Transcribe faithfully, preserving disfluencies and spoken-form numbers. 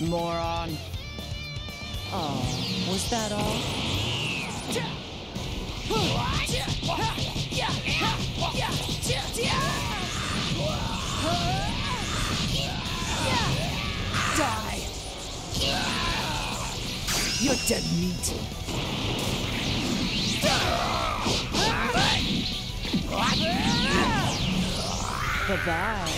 Moron. Oh, was that all? Die! You're dead meat. Bye-bye.